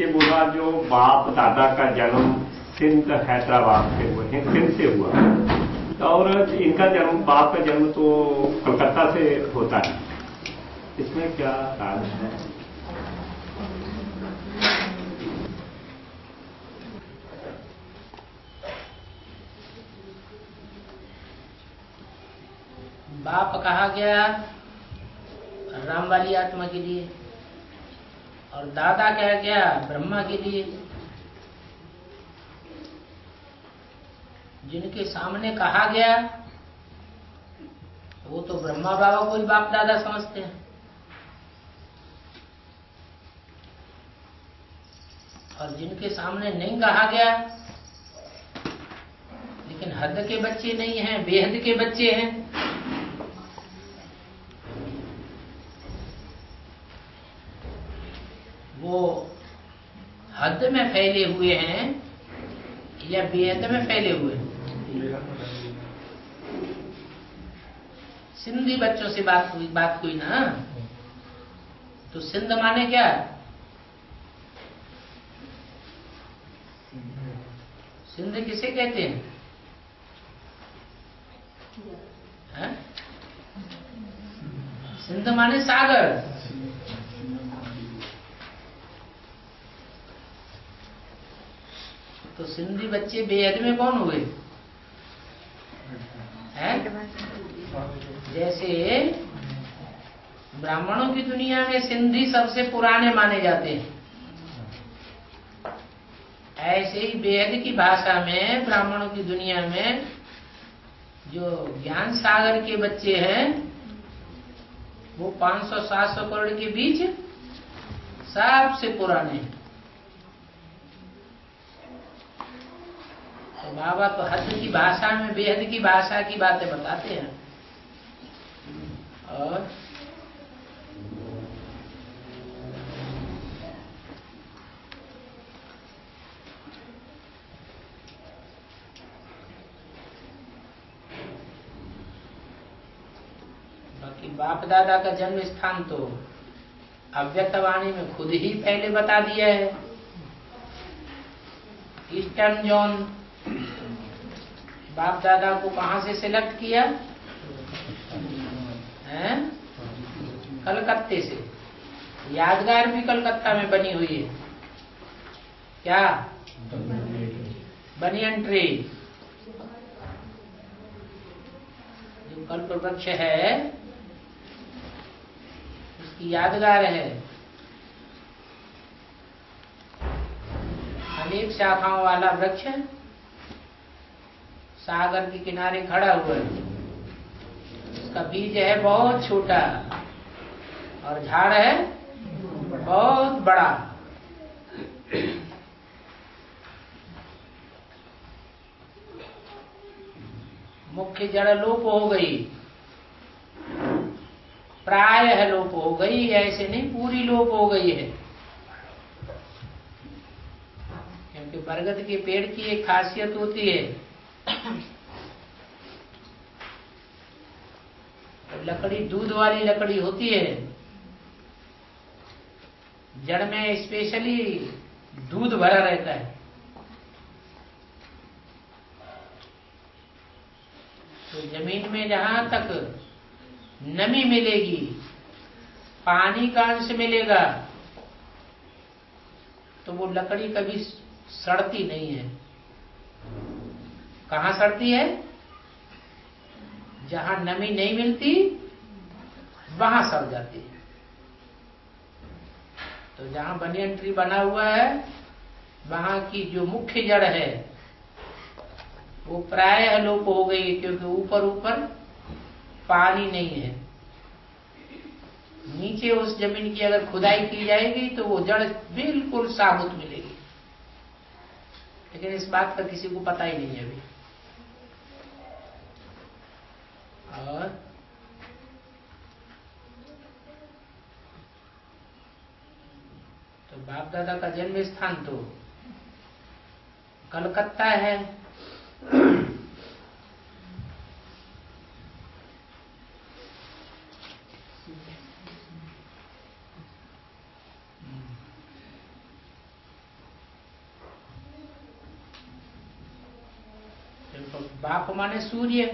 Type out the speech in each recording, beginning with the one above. ये बोला जो बाप दादा का जन्म सिंध हैदराबाद से हुए, सिंध से हुआ, और इनका जन्म, बाप का जन्म तो कलकत्ता से होता है, इसमें क्या राज है? बाप कहा गया राम वाली आत्मा के लिए और दादा कहा गया ब्रह्मा के लिए, जिनके सामने कहा गया वो तो ब्रह्मा बाबा को ही बाप दादा समझते हैं और जिनके सामने नहीं कहा गया, लेकिन हद के बच्चे नहीं हैं, बेहद के बच्चे हैं, वो हद में फैले हुए हैं या बेहद में फैले हुए हैं। सिंधी बच्चों से बात हुई ना, तो सिंध माने क्या? सिंध किसे कहते हैं? है? सिंध माने सागर। तो सिंधी बच्चे बेहद में कौन हुए हैं? जैसे ब्राह्मणों की दुनिया में सिंधी सबसे पुराने माने जाते हैं, ऐसे ही बेहद की भाषा में ब्राह्मणों की दुनिया में जो ज्ञान सागर के बच्चे हैं वो 500-700 करोड़ के बीच सबसे पुराने हैं। तो बाबा तो हद की भाषा में बेहद की भाषा की बातें बताते हैं। और बाकी बाप दादा का जन्म स्थान तो अव्यक्तवाणी में खुद ही पहले बता दिया है, ईस्टर्न जोन। बाप दादा को कहां से सिलेक्ट किया है? कलकत्ते से। यादगार भी कलकत्ता में बनी हुई है। क्या? बनियन ट्री, जो कल्प वृक्ष है उसकी यादगार है। अनेक शाखाओं वाला वृक्ष सागर के किनारे खड़ा हुआ है, उसका बीज है बहुत छोटा और झाड़ है बहुत बड़ा। मुख्य जड़ लोप हो गई, प्राय है लोप हो गई, ऐसे नहीं पूरी लोप हो गई है। क्योंकि बरगद के पेड़ की एक खासियत होती है, लकड़ी दूध वाली लकड़ी होती है, जड़ में स्पेशली दूध भरा रहता है। तो जमीन में जहां तक नमी मिलेगी, पानी का अंश मिलेगा, तो वो लकड़ी कभी सड़ती नहीं है। कहाँ सड़ती है? जहां नमी नहीं मिलती वहां सड़ जाती है। तो जहां बनियन ट्री बना हुआ है वहां की जो मुख्य जड़ है वो प्रायः लोप हो गई है, क्योंकि ऊपर ऊपर पानी नहीं है। नीचे उस जमीन की अगर खुदाई की जाएगी तो वो जड़ बिल्कुल साबुत मिलेगी, लेकिन इस बात का किसी को पता ही नहीं है अभी। और तो बाप दादा का जन्म स्थान तो कलकत्ता है। बाप माने सूर्य,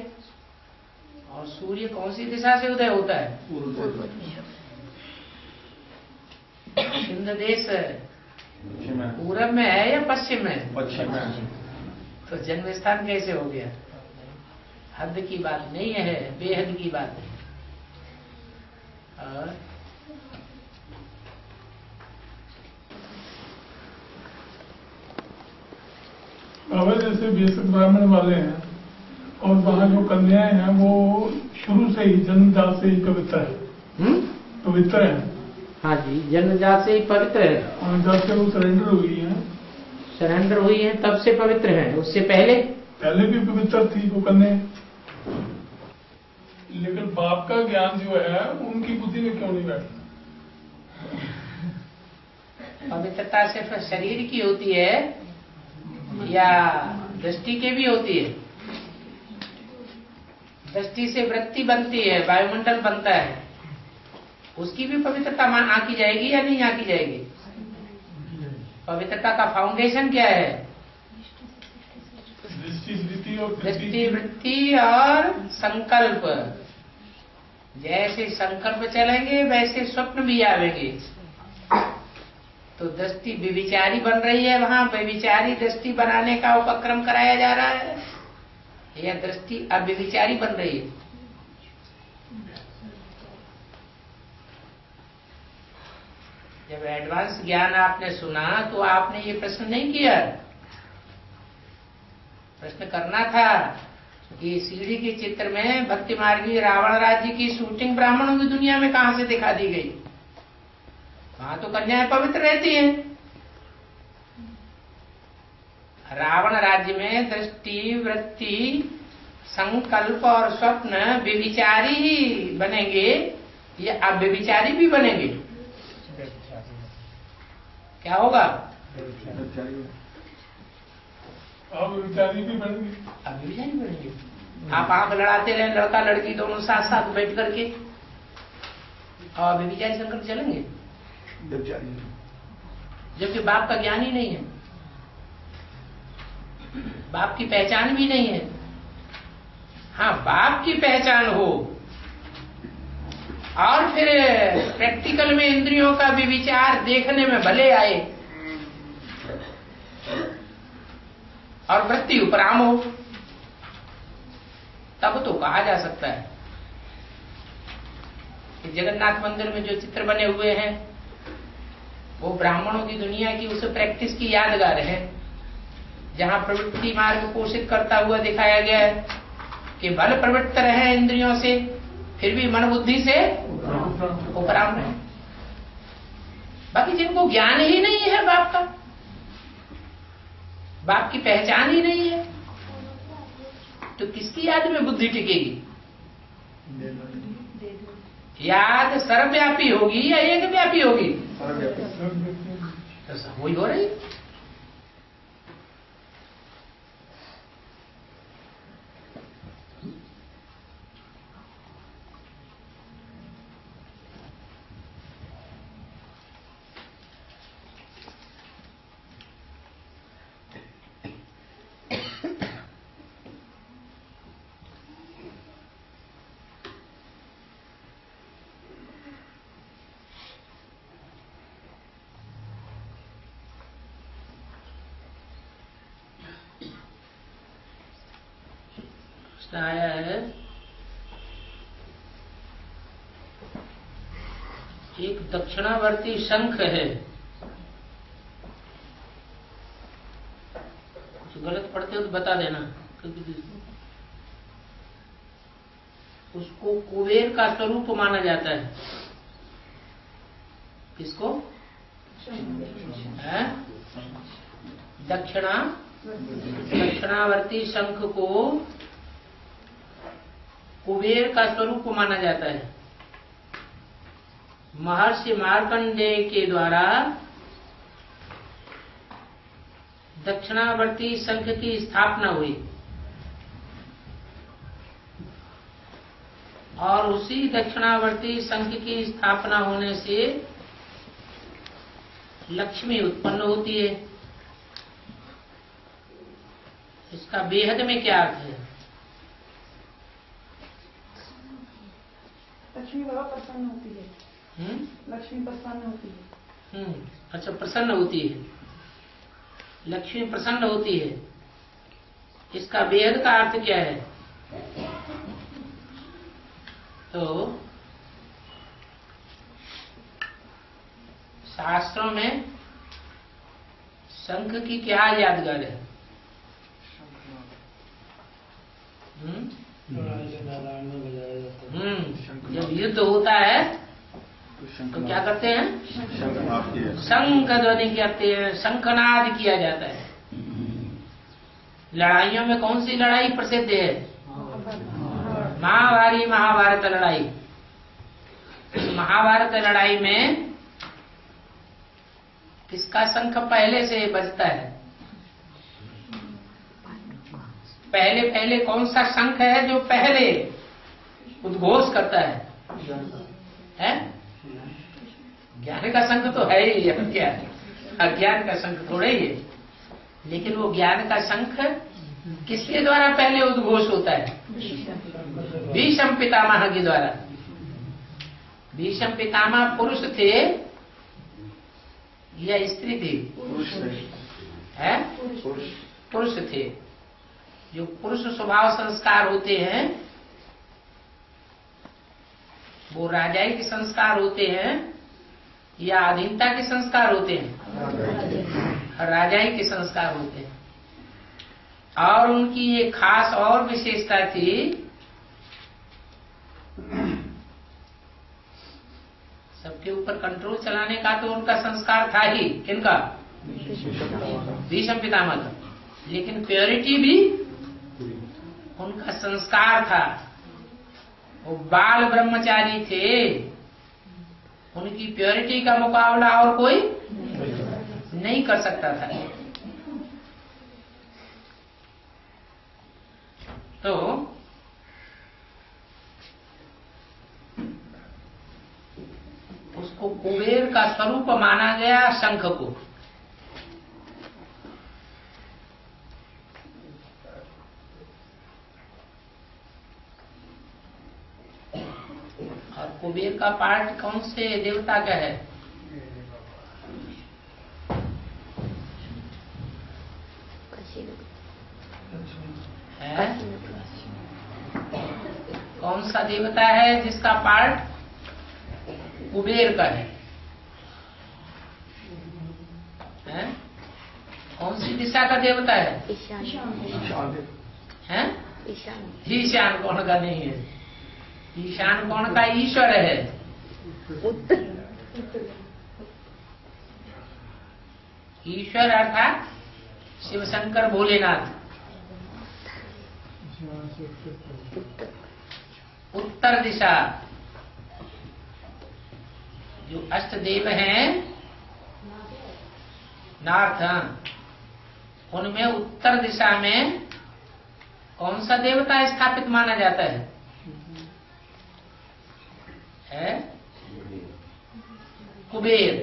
और सूर्य कौन सी दिशा से उदय होता है? पूर्व। हिंद देश पूरब में है या पश्चिम में? पश्चिम में। तो जन्म स्थान कैसे हो गया? हद की बात नहीं है, बेहद की बात है। और बाबा जैसे बेशक ब्राह्मण वाले हैं और वहाँ जो कन्याएं हैं वो शुरू से ही जन्मजात से ही पवित्र है। पवित्र है, हाँ जी, जन्मजात से ही पवित्र है। जब से वो सरेंडर हुई है, सरेंडर हुई है तब से पवित्र है। उससे पहले भी पवित्र थी वो कन्या, लेकिन बाप का ज्ञान जो है उनकी बुद्धि में क्यों नहीं बैठती? पवित्रता सिर्फ शरीर की होती है या दृष्टि के भी होती है? दृष्टि से वृत्ति बनती है, वायुमंडल बनता है, उसकी भी पवित्रता आंकी जाएगी या नहीं आंकी जाएगी? पवित्रता का फाउंडेशन क्या है? दृष्टि, वृत्ति और संकल्प। जैसे संकल्प चलेंगे वैसे स्वप्न भी आवेंगे। तो दृष्टि व्यभिचारी बन रही है, वहाँ व्यभिचारी दृष्टि बनाने का उपक्रम कराया जा रहा है, या दृष्टि अव्यभिचारी बन रही है? जब एडवांस ज्ञान आपने सुना तो आपने ये प्रश्न नहीं किया। प्रश्न करना था कि सीढ़ी के चित्र में भक्ति मार्गी रावण राज्य की शूटिंग ब्राह्मणों की दुनिया में कहाँ से दिखा दी गई? वहां तो कन्याएं पवित्र रहती हैं। रावण राज्य में दृष्टि, वृत्ति, संकल्प और स्वप्न व्यभिचारी ही बनेंगे या अव्यभिचारी भी बनेंगे? क्या होगा? अव्यभिचारी भी बनेंगे। अव्यभिचारी बनेंगे। आप आंख लड़ाते रहे, लड़का लड़की दोनों साथ साथ बैठ करके, और अव्यभिचारी संकल्प चलेंगे, जबकि बाप का ज्ञान ही नहीं है, बाप की पहचान भी नहीं है। हाँ, बाप की पहचान हो और फिर प्रैक्टिकल में इंद्रियों का व्यभिचार देखने में भले आए और वृत्ति उपराम हो, तब तो कहा जा सकता है कि जगन्नाथ मंदिर में जो चित्र बने हुए हैं वो ब्राह्मणों की दुनिया की उस प्रैक्टिस की यादगार है, जहाँ प्रवृत्ति मार्ग पोषित करता हुआ दिखाया गया है कि बल प्रवृत्त रहे इंद्रियों से फिर भी मन बुद्धि से उपराम रहे। बाकी जिनको ज्ञान ही नहीं है बाप का, बाप की पहचान ही नहीं है, तो किसकी याद में बुद्धि टिकेगी? याद सर्वव्यापी होगी या एक व्यापी होगी? वही हो रही। आया है एक दक्षिणावर्ती शंख है, जो गलत पढ़ते हो तो बता देना। उसको कुबेर का स्वरूप माना जाता है। किसको? दक्षिणावर्ती शंख को कुबेर का स्वरूप माना जाता है। महर्षि मार्कंडेय के द्वारा दक्षिणावर्ती संघ की स्थापना हुई और उसी दक्षिणावर्ती संघ की स्थापना होने से लक्ष्मी उत्पन्न होती है। इसका बेहद में क्या अर्थ है? लक्ष्मी बाबा प्रसन्न होती है। लक्ष्मी प्रसन्न होती है। अच्छा, प्रसन्न होती है, लक्ष्मी प्रसन्न होती है। इसका बेहद का अर्थ क्या है? तो शास्त्रों में शंख की क्या यादगार है? जब युद्ध होता है तो क्या करते हैं? शंख ध्वनि करते हैं, शंखनाद किया जाता है। लड़ाइयों में कौन सी लड़ाई प्रसिद्ध है? महाभारी महाभारत लड़ाई। महाभारत लड़ाई में किसका शंख पहले से बजता है? पहले पहले कौन सा शंख है जो पहले उद्घोष करता है? ज्ञान का शंख तो है ही, अज्ञान अज्ञान का शंख थोड़ा ही है। लेकिन वो ज्ञान का शंख किसके द्वारा पहले उद्घोष होता है? भीष्म पितामह के द्वारा। भीष्म पितामह पुरुष थे या स्त्री थी? पुरुष थे। जो पुरुष स्वभाव संस्कार होते हैं वो राजाई के संस्कार होते हैं या अधीनता के संस्कार होते हैं? राजाई के संस्कार होते हैं। और उनकी ये खास और विशेषता थी, सबके ऊपर कंट्रोल चलाने का तो उनका संस्कार था ही। किनका? भीष्म पितामह का। लेकिन प्योरिटी भी उनका संस्कार था। वो बाल ब्रह्मचारी थे, उनकी प्योरिटी का मुकाबला और कोई नहीं कर सकता था। तो उसको कुबेर का स्वरूप माना गया, शंख को। और कुबेर का पार्ट कौन से देवता का है? कौन सा देवता है जिसका पार्ट कुबेर का है? कौन सी दिशा का देवता है? ईशान। ईशान कौन का नहीं है? ईशान कौन का ईश्वर है? ईश्वर अर्थात शिव शंकर भोलेनाथ। उत्तर दिशा। जो अष्टदेव हैं नार्थ, उनमें उत्तर दिशा में कौन सा देवता स्थापित माना जाता है? कुबेर।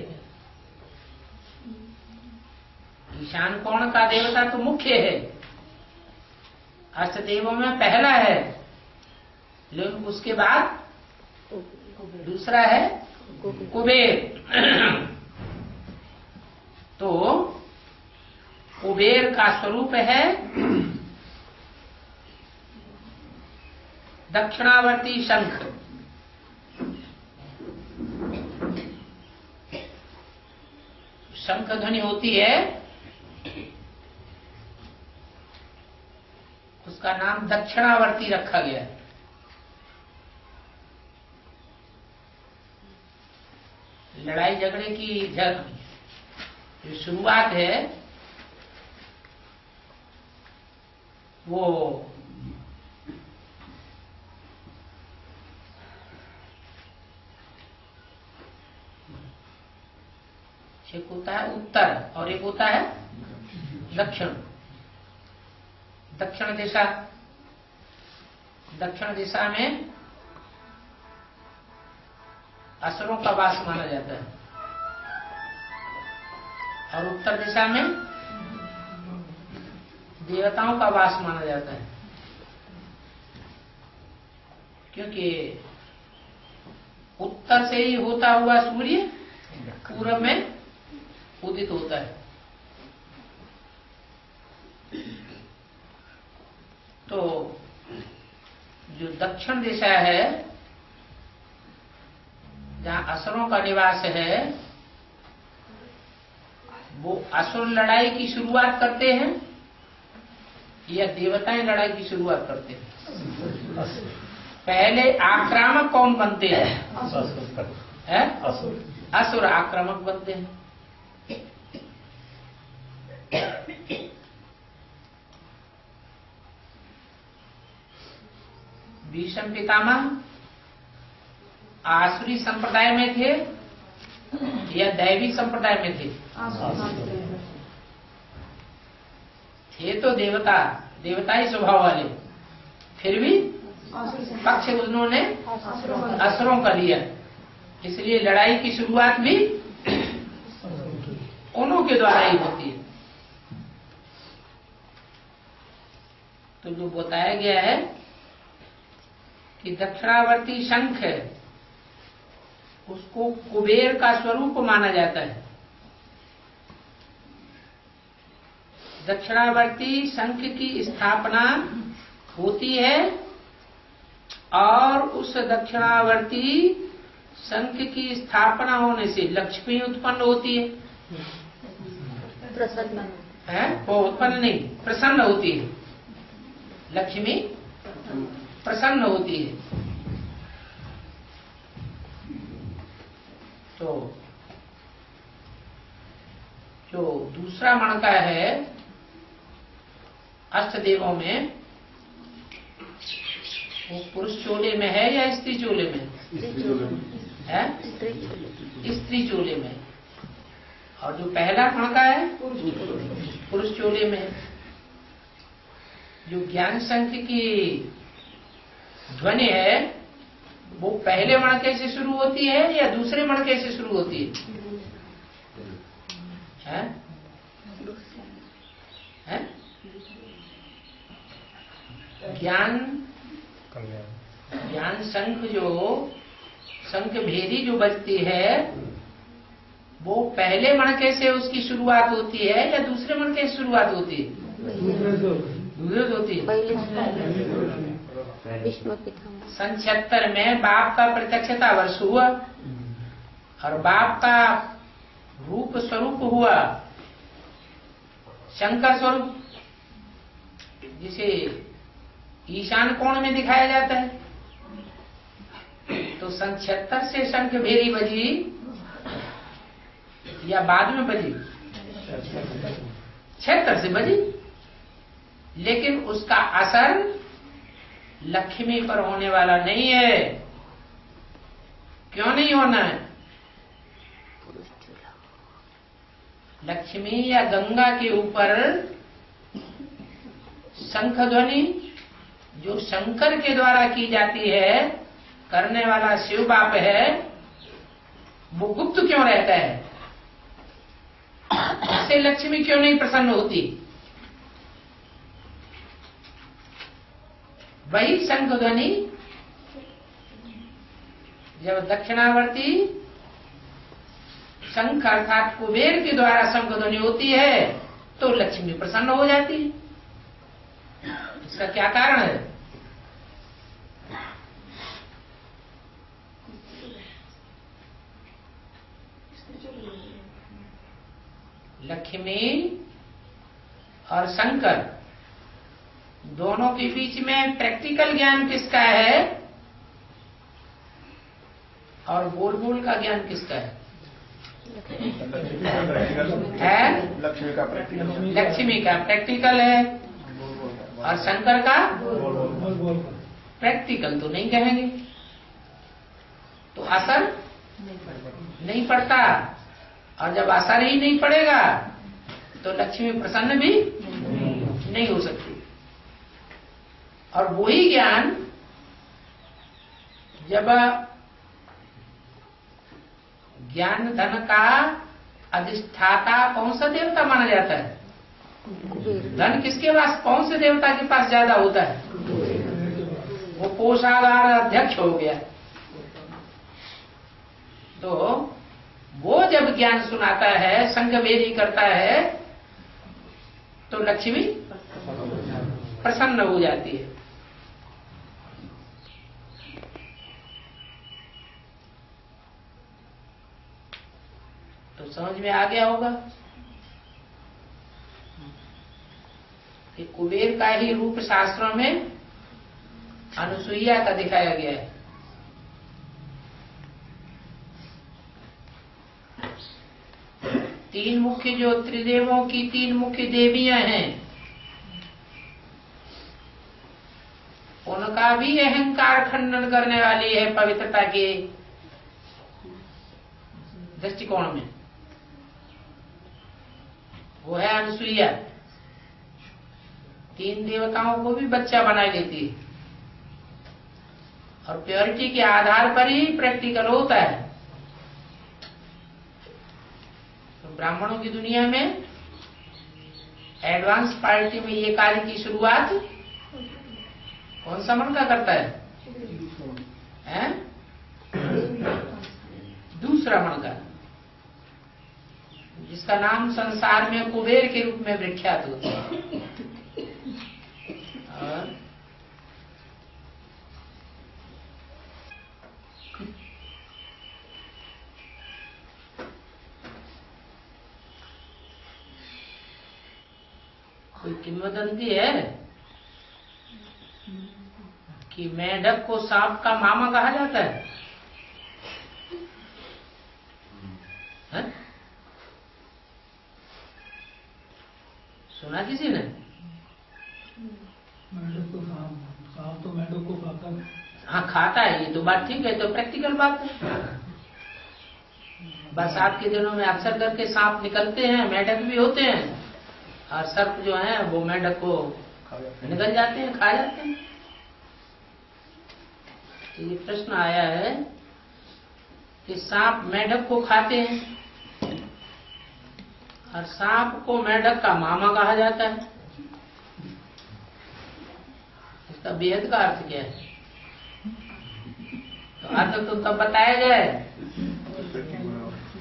ईशान कोण का देवता तो मुख्य है, अष्टदेवों में पहला है, लेकिन उसके बाद दूसरा है कुबेर। तो कुबेर का स्वरूप है दक्षिणावर्ती शंख। शंख ध्वनि होती है, उसका नाम दक्षिणावर्ती रखा गया है। लड़ाई झगड़े की जो शुरुआत है वो एक होता है उत्तर और एक होता है दक्षिण। दक्षिण दिशा। दक्षिण दिशा में असुरों का वास माना जाता है और उत्तर दिशा में देवताओं का वास माना जाता है। क्योंकि उत्तर से ही होता हुआ सूर्य पूर्व में उदित होता है। तो जो दक्षिण दिशा है जहाँ असुरों का निवास है, वो असुर लड़ाई की शुरुआत करते हैं या देवताएं लड़ाई की शुरुआत करते हैं? पहले आक्रामक कौन बनते हैं? असुर। असुर आक्रामक बनते हैं। भीष्म पितामह आसुरी संप्रदाय में थे या दैवी संप्रदाय में थे? थे तो देवता, देवताई स्वभाव वाले, फिर भी पक्ष उन्होंने असुरों का लिया, इसलिए लड़ाई की शुरुआत भी उन्हों के द्वारा ही होती है। तो जो बताया गया है कि दक्षिणावर्ती शंख है, उसको कुबेर का स्वरूप माना जाता है। दक्षिणावर्ती शंख की स्थापना होती है और उस दक्षिणावर्ती शंख की स्थापना होने से लक्ष्मी उत्पन्न होती है, प्रसन्न है वो उत्पन्न नहीं प्रसन्न होती है, लक्ष्मी प्रसन्न होती है। तो जो दूसरा मणका है अष्टदेवों में, वो पुरुष चोले में है या स्त्री चोले में? स्त्री चोले में। और जो पहला मणका है पुरुष चोले में। जो ज्ञान संख्य की ध्वनि है वो पहले मणके से शुरू होती है या दूसरे मणके से शुरू होती है? ज्ञान शंख जो शंख भेदी जो बजती है वो पहले मणके से उसकी शुरुआत होती है या दूसरे मणके से शुरुआत होती है? सन 76 में बाप का प्रत्यक्षता वर्ष हुआ और बाप का रूप स्वरूप हुआ शंकर स्वरूप, जिसे ईशान कोण में दिखाया जाता है। तो सन 76 से शंख भेरी बजी या बाद में बजी? 76 से बजी, लेकिन उसका असर लक्ष्मी पर होने वाला नहीं है। क्यों नहीं होना है? लक्ष्मी या गंगा के ऊपर शंख ध्वनि जो शंकर के द्वारा की जाती है, करने वाला शिव बाप है, वो गुप्त क्यों रहता है? इससे लक्ष्मी क्यों नहीं प्रसन्न होती? वही शंख ध्वनि जब दक्षिणावर्ती शंख अर्थात कुबेर के द्वारा शंख ध्वनि होती है तो लक्ष्मी प्रसन्न हो जाती है। इसका क्या कारण है? लक्ष्मी और शंकर दोनों के बीच में प्रैक्टिकल ज्ञान किसका है और बोल बोल का ज्ञान किसका है? लक्ष्मी का प्रैक्टिकल है और शंकर का प्रैक्टिकल तो नहीं कहेंगे, तो असर नहीं पड़ता। और जब असर ही नहीं पड़ेगा तो लक्ष्मी प्रसन्न भी नहीं हो सकती। और वही ज्ञान जब ज्ञान धन का अधिष्ठाता कौन सा देवता माना जाता है? धन किसके पास, कौन से देवता के पास ज्यादा होता है? वो कोषागार अध्यक्ष हो गया। तो वो जब ज्ञान सुनाता है, संगमेरी करता है, तो लक्ष्मी प्रसन्न हो जाती है। तो समझ में आ गया होगा कि कुबेर का ही रूप शास्त्रों में अनुसुईया का दिखाया गया है। तीन मुख्य जो त्रिदेवों की तीन मुख्य देवियां हैं, उनका भी अहंकार खंडन करने वाली है पवित्रता के दृष्टिकोण में, वो है अनुसुईया। तीन देवताओं को भी बच्चा बना लेती है और प्योरिटी के आधार पर ही प्रैक्टिकल होता है। ब्राह्मणों की दुनिया में एडवांस पार्टी में ये कार्य की शुरुआत कौन सा मन का करता है? दूसरा मन का, जिसका नाम संसार में कुबेर के रूप में विख्यात होता है। और कोई किंवदंती है कि मेंढक को सांप का मामा कहा जाता है, है? सुना किसी ने? मेंढक को सांप तो मेंढक को खाता है। हाँ, खाता है, ये तो बात ठीक है, तो प्रैक्टिकल बात है। बरसात के दिनों में अक्सर करके सांप निकलते हैं, मेंढक भी होते हैं, और सर्प जो है वो मेंढक को निकल जाते हैं, खा जाते हैं। तो ये प्रश्न आया है कि सांप मेंढक को खाते हैं और सांप को मेंढक का मामा कहा जाता है, इसका बेहद का अर्थ क्या है? तो अर्थ तो तब बताया जाए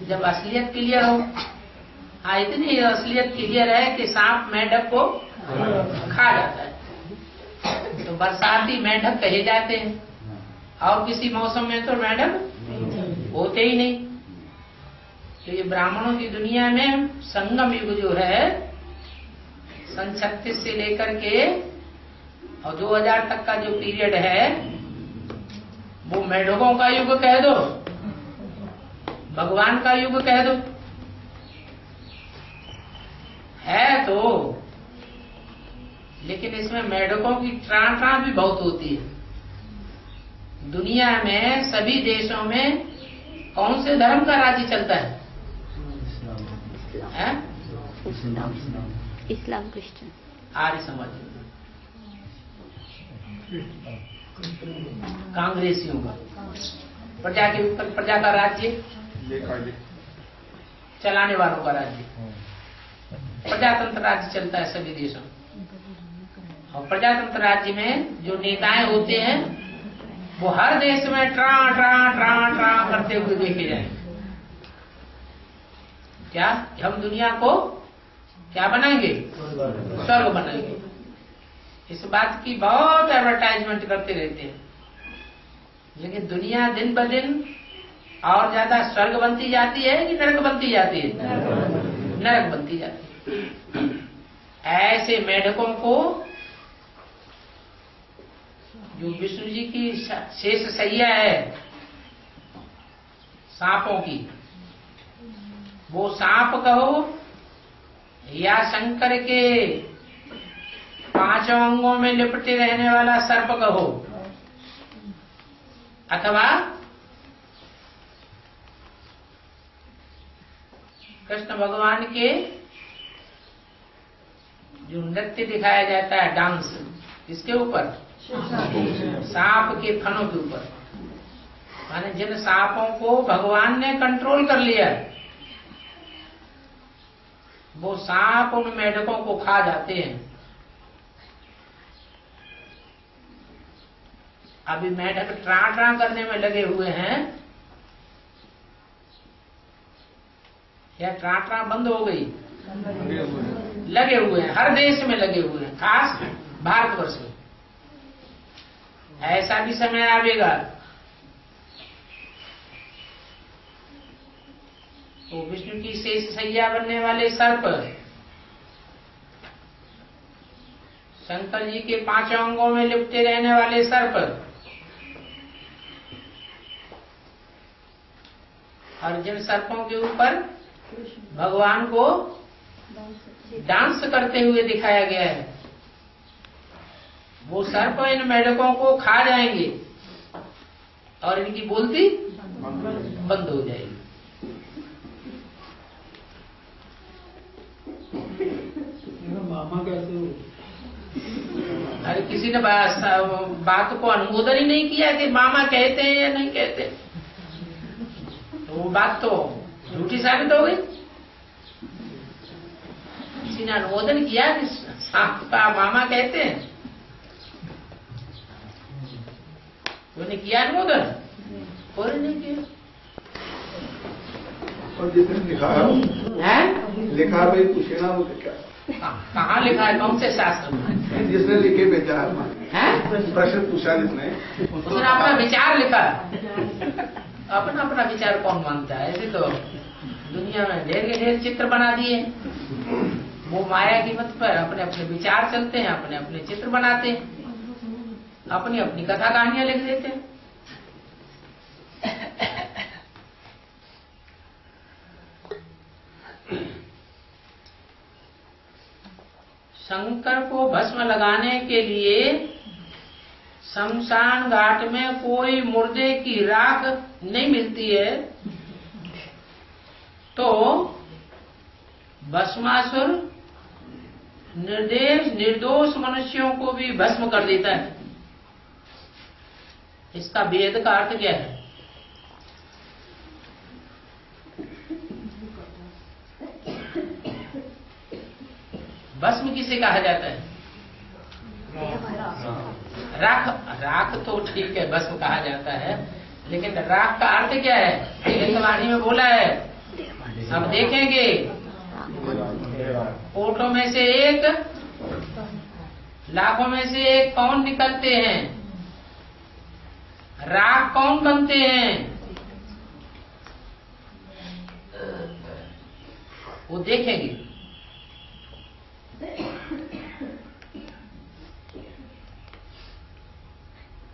जब असलियत क्लियर हो। हाँ, इतनी असलियत क्लियर है कि सांप मेंढक को खा जाता है, तो बरसाती मेंढक कहे जाते हैं, और किसी मौसम में तो मेंढक होते ही नहीं। तो ये ब्राह्मणों की दुनिया में संगम युग जो है, सन 36 से लेकर के और 2000 तक का जो पीरियड है, वो मेंढकों का युग कह दो, भगवान का युग कह दो, है तो। लेकिन इसमें मेंढकों की ट्रांट्रां भी बहुत होती है। दुनिया में सभी देशों में कौन से धर्म का राज चलता है? इस्लाम, क्रिश्चियन, आर्य समाज, कांग्रेसियों का, प्रजा के ऊपर प्रजा का राज्य चलाने वालों का राज्य, प्रजातंत्र राज्य चलता है सभी देशों। और प्रजातंत्र राज्य में जो नेताएं होते हैं वो हर देश में ट्रा ट्रा ट्रा ट्रा करते हुए देखे जाए। क्या हम दुनिया को क्या बनाएंगे? स्वर्ग बनाएंगे। इस बात की बहुत एडवर्टाइजमेंट करते रहते हैं, लेकिन दुनिया दिन ब दिन और ज्यादा स्वर्ग बनती जाती है कि नरक बनती जाती है? नरक बनती जाती है। ऐसे मेंढकों को जो विष्णु जी की शेष सैया है सांपों की, वो सांप कहो या शंकर के पांचों अंगों में लिपटे रहने वाला सर्प कहो, अथवा कृष्ण भगवान के जो नृत्य दिखाया जाता है, डांस, इसके ऊपर सांप के फनों के ऊपर, माने जिन सांपों को भगवान ने कंट्रोल कर लिया वो सांप उन मेंढकों को खा जाते हैं। अभी मेंढक ट्रां ट्रां करने में लगे हुए हैं, क्या काटना बंद हो गई? लगे हुए हैं, हर देश में लगे हुए हैं, खास भारतवर्ष में। ऐसा भी समय आवेगा तो विष्णु की शेष सैया बनने वाले सर्प शंकर जी के पांचों अंगों में लिपटे रहने वाले सर्प और जिन सर्पों के ऊपर भगवान को डांस करते हुए दिखाया गया है वो सर्प इन मेढकों को खा जाएंगे और इनकी बोलती बंद हो जाएगी। मामा कैसे हो? अरे किसी ने बात को अनुमोदन ही नहीं किया कि मामा कहते हैं या नहीं कहते, तो वो बात तो झूठी साबित हो गई। किसी ने अनुमोदन किया कि आपका मामा कहते हैं, उन्होंने किया अनुमोदन और नहीं किया। और जिसने लिखा भाई पूछना वो क्या कहाँ लिखा है, कौन से शास्त्र में? जिसने लिखे विचार प्रश्न पूछा जिसने, उसने अपना विचार लिखा। अपना अपना विचार कौन मानता है? ऐसे तो दुनिया में ढेर के ढेर चित्र बना दिए, वो माया की मत पर अपने अपने विचार चलते हैं, अपने अपने चित्र बनाते हैं, अपनी अपनी कथा कहानियां लिख देते हैं। शंकर को भस्म लगाने के लिए शमशान घाट में कोई मुर्दे की राख नहीं मिलती है तो भस्मासुर निर्देश निर्दोष मनुष्यों को भी भस्म कर देता है। इसका वेद का अर्थ क्या है? भस्म किसे कहा जाता है? राख। राख तो ठीक है, भस्म कहा जाता है, लेकिन राख का अर्थ क्या है? हिंदवाणी में बोला है, हम देखेंगे कोटों में से एक, लाखों में से एक कौन निकलते हैं, राख कौन बनते हैं, वो देखेंगे।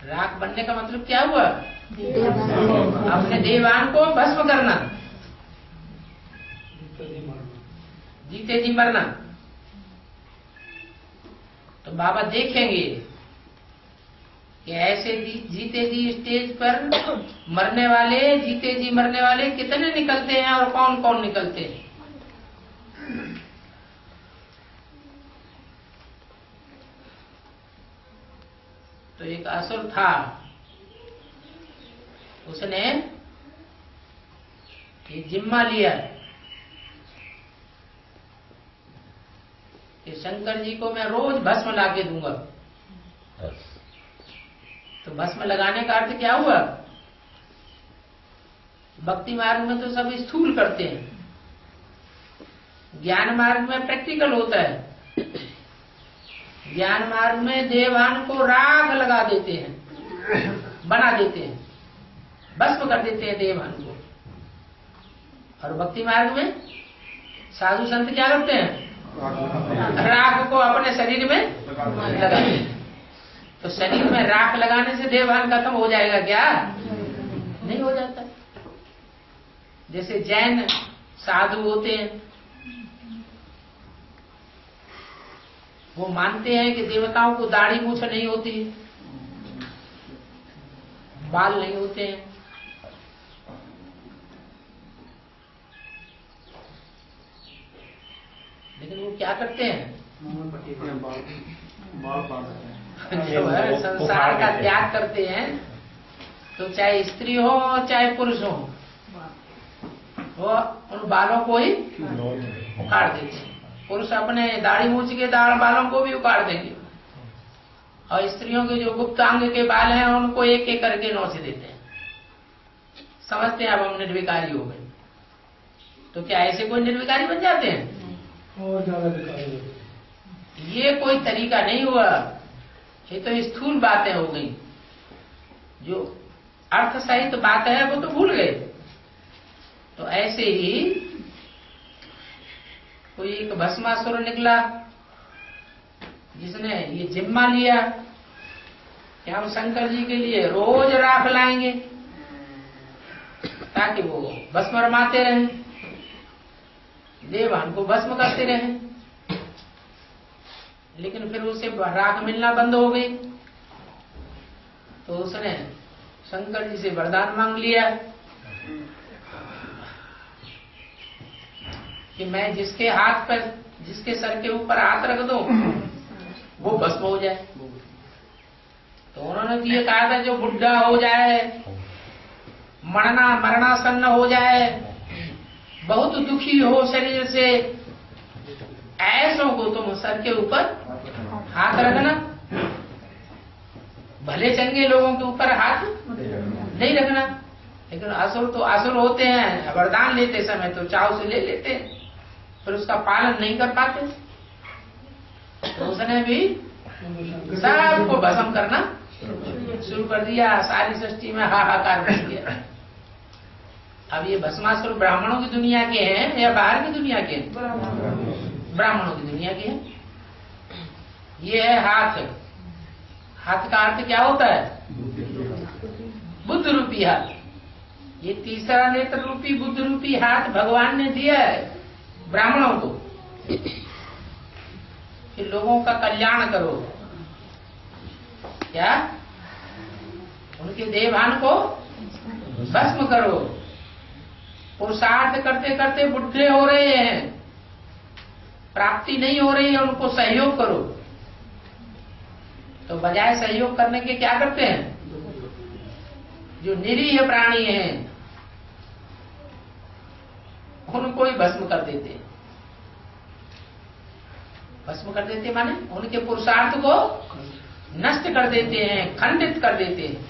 राख बनने का मतलब क्या हुआ? अपने देवान को भस्म करना, जीते जी मरना। तो बाबा देखेंगे कि ऐसे जीते जी स्टेज पर मरने वाले, जीते जी मरने वाले कितने निकलते हैं और कौन कौन निकलते हैं। तो एक असुर था, उसने ये जिम्मा लिया कि शंकर जी को मैं रोज भस्म ला के दूंगा। तो भस्म लगाने का अर्थ क्या हुआ? भक्ति मार्ग में तो सब स्थूल करते हैं, ज्ञान मार्ग में प्रैक्टिकल होता है। ज्ञान मार्ग में देवान को राख लगा देते हैं, बना देते हैं, भस्म कर देते हैं देवान को। और भक्ति मार्ग में साधु संत क्या करते हैं? राख को अपने शरीर में लगाते हैं। तो शरीर में राख लगाने से देवान खत्म हो जाएगा क्या? नहीं हो जाता। जैसे जैन साधु होते हैं, वो मानते हैं कि देवताओं को दाढ़ी मूछ नहीं होती, बाल नहीं होते हैं। लेकिन वो क्या करते हैं? बाल संसार का त्याग करते हैं। तो चाहे स्त्री हो चाहे पुरुष हो, वो उन बालों को ही उखाड़ देते हैं। पुरुष अपने दाढ़ी मूछ के दाढ़ बालों को भी उखाड़ देंगे और स्त्रियों के जो गुप्तांग के बाल हैं उनको एक एक करके नोच देते हैं, समझते हैं अब हम निर्विकारी हो गए। तो क्या ऐसे कोई निर्विकारी बन जाते हैं? और ज्यादा विकारी, ये कोई तरीका नहीं हुआ, ये तो स्थूल बातें हो गई। जो अर्थ सहित तो बात है वो तो भूल गए। तो ऐसे ही कोई एक भस्मासुर निकला जिसने ये जिम्मा लिया कि हम शंकर जी के लिए रोज राख लाएंगे ताकि वो भस्म रमाते रहे, देवान को भस्म करते रहे। लेकिन फिर उसे राख मिलना बंद हो गई, तो उसने शंकर जी से वरदान मांग लिया कि मैं जिसके हाथ पर, जिसके सर के ऊपर हाथ रख दूं वो भस्म हो जाए। तो उन्होंने तो ये कहा था जो बुढ़ा हो जाए, मरणासन्न हो जाए, बहुत दुखी हो शरीर से, ऐसों को तुम सर के ऊपर हाथ रखना, भले चंगे लोगों के ऊपर हाथ नहीं रखना। लेकिन असुर तो असुर होते हैं, वरदान लेते समय तो चाव से ले लेते हैं, पर उसका पालन नहीं कर पाते। तो उसने भी सबको भस्म करना शुरू कर दिया, सारी सृष्टि में हाहाकार मच गया। अब ये भस्मासुर ब्राह्मणों की दुनिया के हैं या बाहर की दुनिया के? ब्राह्मणों की दुनिया के हैं। ये है हाथ। हाथ का अर्थ क्या होता है? बुद्ध रूपी हाथ। ये तीसरा नेत्र रूपी बुद्ध रूपी हाथ भगवान ने दिया है ब्राह्मणों को कि लोगों का कल्याण करो, क्या उनके देवान को भस्म करो। पुरुषार्थ करते करते बुढ़े हो रहे हैं, प्राप्ति नहीं हो रही है, उनको सहयोग करो। तो बजाय सहयोग करने के क्या करते हैं? जो निरीह प्राणी हैं उनको ही भस्म कर देते हैं। भस्म कर देते माने उनके पुरुषार्थ को नष्ट कर देते हैं, खंडित कर देते हैं।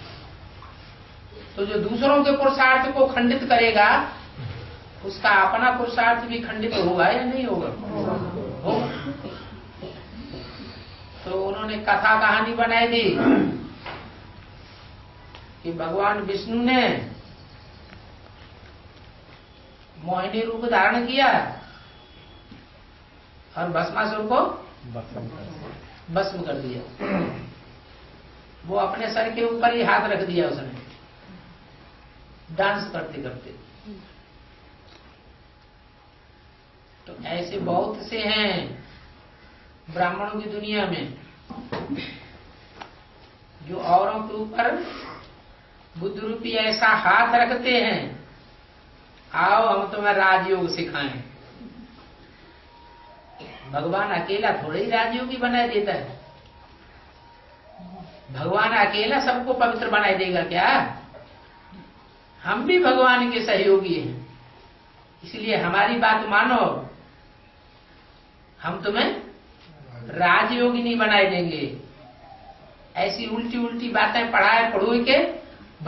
तो जो दूसरों के पुरुषार्थ को खंडित करेगा उसका अपना पुरुषार्थ भी खंडित होगा या नहीं होगा? होगा। तो उन्होंने कथा कहानी बनाई दी कि भगवान विष्णु ने मोहिनी रूप धारण किया और भस्मासुर को भस्म कर दिया। वो अपने सर के ऊपर ही हाथ रख दिया उसने, डांस करते करते। तो ऐसे बहुत से हैं ब्राह्मणों की दुनिया में जो औरों के ऊपर बुद्ध रूपी ऐसा हाथ रखते हैं, आओ हम तुम्हें राजयोग सिखाएं। भगवान अकेला थोड़े ही राजयोगी बनाए देता है। भगवान अकेला सबको पवित्र बनाए देगा क्या? हम भी भगवान के सहयोगी हैं, इसलिए हमारी बात मानो, हम तुम्हें राजयोगी नहीं बनाए देंगे। ऐसी उल्टी उल्टी बातें पढ़ाए पढ़ोई के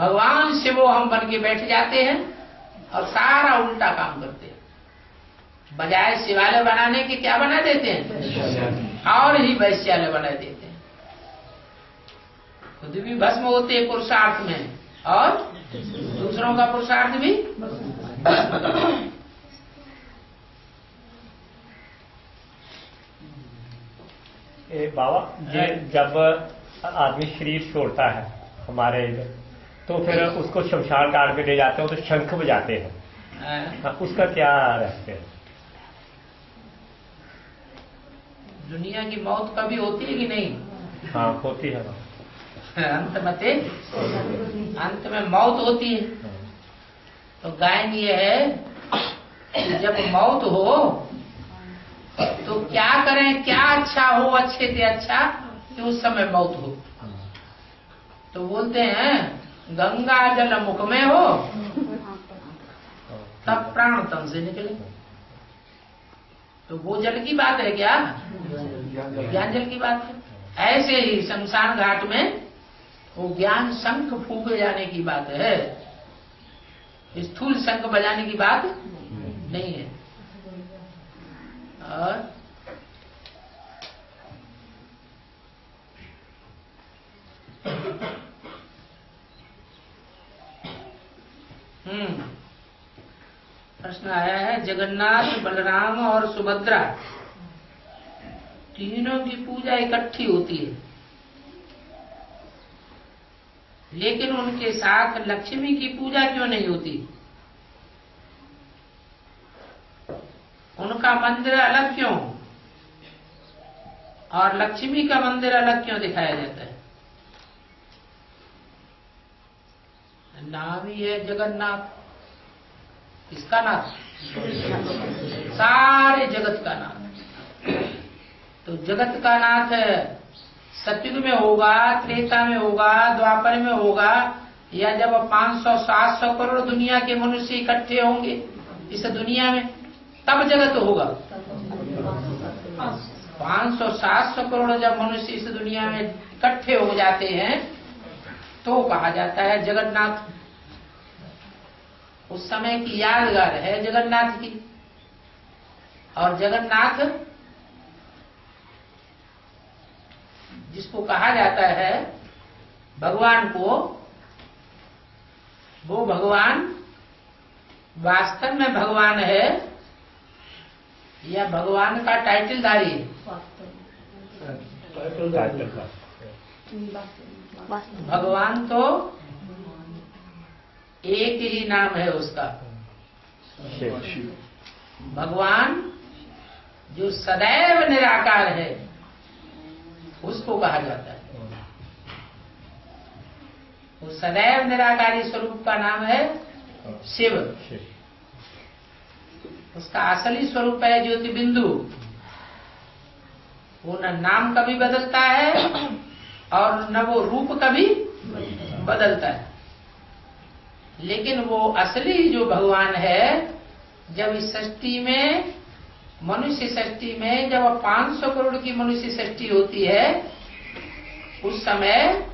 भगवान शिवो हम बन के बैठ जाते हैं और सारा उल्टा काम करते हैं। बजाय शिवालय बनाने के क्या बना देते हैं? और ही वैश्यालय बना देते हैं। खुद भी भस्म होते हैं पुरुषार्थ में और दूसरों का पुरुषार्थ भी। बाबा जी, जब आदमी शरीर छोड़ता है हमारे इधर, तो फिर उसको शमशान घाट में ले जाते हो तो शंख बजाते हैं, उसका क्या रहते हैं? दुनिया की मौत कभी होती है कि नहीं? हाँ, होती है। अंत में मौत होती है। तो गायन ये है कि जब मौत हो तो क्या करें, क्या अच्छा हो, अच्छे से अच्छा कि उस समय मौत हो। तो बोलते हैं गंगा जल मुख में हो तब प्राण तन से निकले। तो वो जल की बात है क्या? ज्ञान जल की बात है। ऐसे ही शमशान घाट में वो ज्ञान शंख फूंके जाने की बात है, स्थूल शंख बजाने की बात नहीं है। और प्रश्न आया है जगन्नाथ, बलराम और सुभद्रा तीनों की पूजा इकट्ठी होती है, लेकिन उनके साथ लक्ष्मी की पूजा क्यों नहीं होती? उनका मंदिर अलग क्यों और लक्ष्मी का मंदिर अलग क्यों दिखाया जाता है? नाम ही है जगन्नाथ, किसका नाम? सारे जगत का नाम। तो जगत का नाथ सतयुग में होगा, त्रेता में होगा, द्वापर में होगा, या जब 500-700 करोड़ दुनिया के मनुष्य इकट्ठे होंगे इस दुनिया में, तब जगत होगा। 500-700 करोड़ जब मनुष्य इस दुनिया में इकट्ठे हो जाते हैं तो कहा जाता है जगन्नाथ। उस समय की यादगार है जगन्नाथ की। और जगन्नाथ जिसको कहा जाता है भगवान को, वो भगवान वास्तव में भगवान है या भगवान का टाइटलधारी है? भगवान तो एक ही नाम है उसका, भगवान जो सदैव निराकार है उसको कहा जाता है। वो सदैव निराकारी स्वरूप का नाम है शिव। उसका असली स्वरूप है ज्योति बिंदु। वो न नाम कभी बदलता है और न वो रूप कभी बदलता है। लेकिन वो असली जो भगवान है, जब इस सृष्टि में, मनुष्य सृष्टि में, जब 500 करोड़ की मनुष्य सृष्टि होती है, उस समय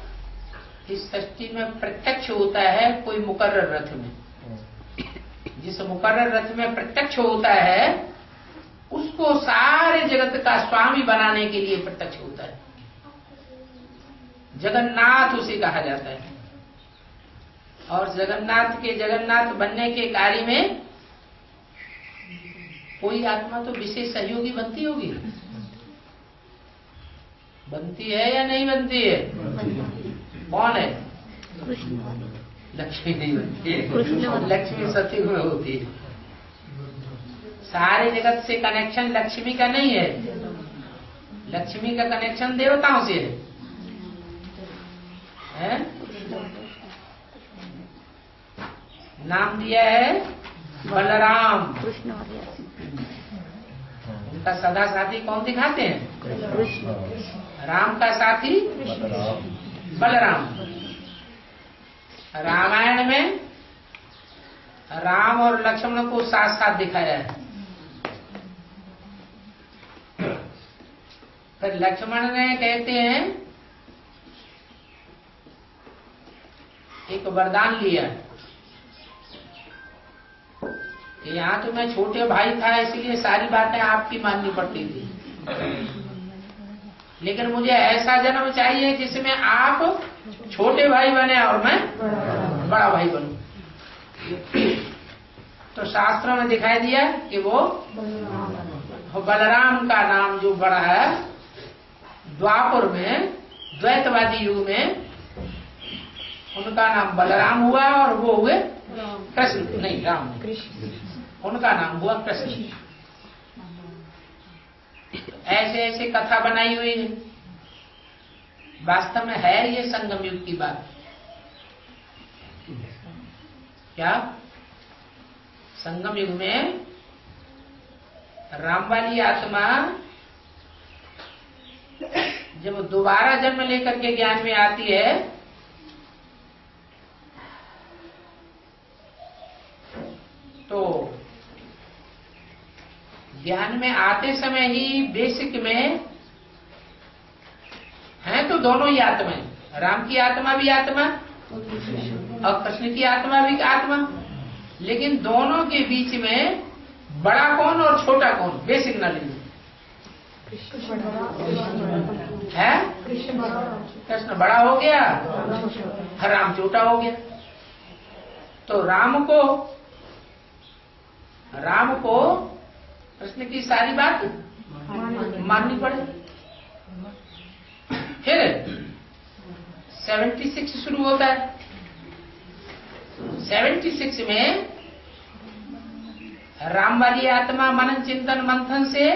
इस सृष्टि में प्रत्यक्ष होता है कोई मुकर्रर रथ में। जिस मुकर्रर रथ में प्रत्यक्ष होता है उसको सारे जगत का स्वामी बनाने के लिए प्रत्यक्ष होता है। जगन्नाथ उसे कहा जाता है। और जगन्नाथ के जगन्नाथ बनने के कार्य में कोई आत्मा तो विशेष सहयोगी बनती होगी, बनती है या नहीं बनती है? कौन है? लक्ष्मी नहीं बनती है, लक्ष्मी सतयुग में होती है। सारे जगत से कनेक्शन लक्ष्मी का नहीं है, लक्ष्मी का कनेक्शन देवताओं से है। नाम दिया है बलराम। उनका सदा साथी कौन दिखाते हैं? राम का साथी बलराम। रामायण में राम और लक्ष्मण को साथ साथ दिखाया है। फिर लक्ष्मण ने कहते हैं एक वरदान लिया, यहाँ तो मैं छोटे भाई था इसलिए सारी बातें आपकी माननी पड़ती थी, लेकिन मुझे ऐसा जन्म चाहिए जिसमें आप छोटे भाई बने और मैं बड़ा भाई बनूं। तो शास्त्रों ने दिखाई दिया कि वो बलराम का नाम जो बड़ा है, द्वापर में द्वैतवादी युग में उनका नाम बलराम हुआ और वो हुए कृष्ण, नहीं राम, उनका नाम हुआ कृष्ण। ऐसे ऐसे कथा बनाई हुई है। वास्तव में है ये संगम युग की बात। क्या संगम युग में राम वाली आत्मा जब दोबारा जन्म लेकर के ज्ञान में आती है तो ज्ञान में आते समय ही बेसिक में है तो दोनों ही आत्माएं, राम की आत्मा भी आत्मा और कृष्ण की आत्मा भी आत्मा, लेकिन दोनों के बीच में बड़ा कौन और छोटा कौन, बेसिक नॉलेज है। कृष्ण बड़ा हो गया, राम छोटा हो गया। तो राम को कृष्ण की सारी बात माननी पड़े। फिर 76 शुरू होता है। 76 में राम वाली आत्मा मनन चिंतन मंथन से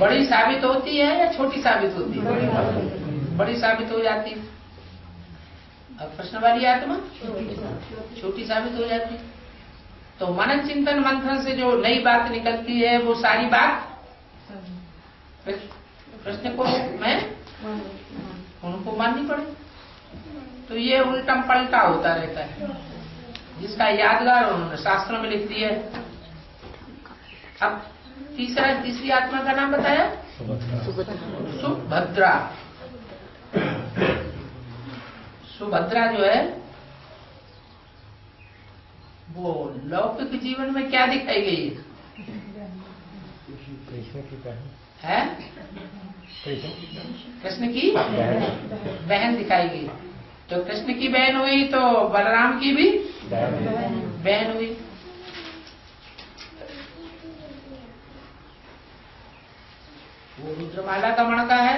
बड़ी साबित होती है या छोटी साबित होती है? बड़ी साबित हो जाती है। अब कृष्ण वाली आत्मा छोटी साबित हो जाती है। तो मनन चिंतन मंथन से जो नई बात निकलती है वो सारी बात कृष्ण को मैं उनको माननी पड़े। तो ये उल्टा पलटा होता रहता है, जिसका यादगार उन्होंने शास्त्रों में लिख दिया है। अब तीसरी आत्मा का नाम बताया सुभद्रा। सुभद्रा जो है वो लौकिक जीवन में क्या दिखाई गई है? कृष्ण की बहन दिखाई गई। तो कृष्ण की बहन हुई तो बलराम की भी बहन हुई। वो रुद्रमाला का मणका है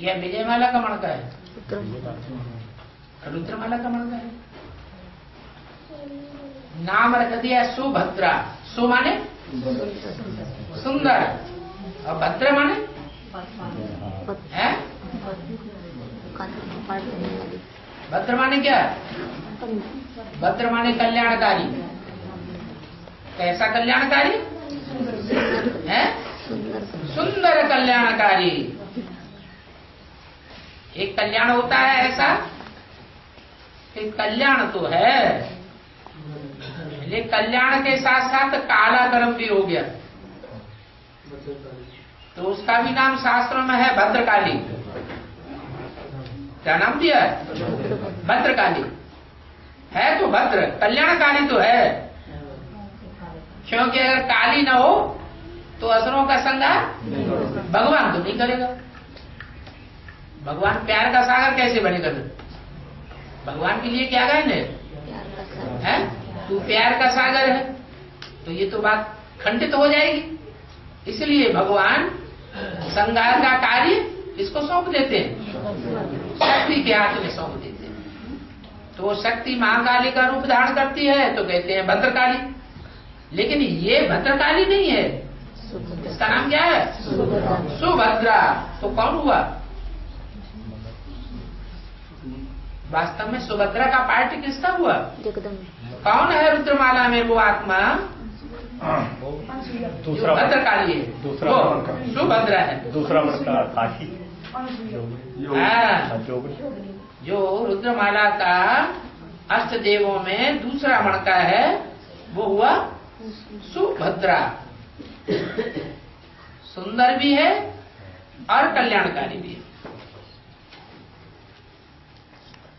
या विजयमाला का मणका है? रुद्रमाला का मणका है। नाम रख दिया सुभद्रा। सु माने सुंदर और भद्र माने है। भद्र माने क्या? भद्र माने कल्याणकारी। कैसा कल्याणकारी है? सुंदर कल्याणकारी। एक कल्याण होता है ऐसा, एक कल्याण तो है लेकिन कल्याण के साथ साथ काला कर्म भी हो गया, तो उसका भी नाम शास्त्रों में है भद्रकाली। क्या नाम दिया है? भद्रकाली है। तो भद्र कल्याणकारी तो है, क्योंकि अगर काली ना हो तो असुरों का संघार भगवान तो नहीं करेगा। भगवान प्यार का सागर कैसे बनेगा? भगवान के लिए क्या गायने है? तू प्यार का सागर है, तो ये तो बात खंडित हो जाएगी। इसलिए भगवान संघार का कार्य इसको सौंप देते हैं, शक्ति के हाथ में सौंप देते हैं। तो शक्ति महाकाली का रूप धारण करती है तो कहते हैं भद्रकाली। लेकिन ये भद्रकाली नहीं है, इसका नाम क्या है? सुभद्रा। तो कौन हुआ? वास्तव में सुभद्रा का पार्ट किसका हुआ? कौन है रुद्रमाला में वो आत्मा? भद्रकाली है, सुभद्रा है। दूसरा जो रुद्रमाला का अष्ट देवों में दूसरा मणका है वो हुआ सुभद्रा। सुंदर भी है और कल्याणकारी भी है।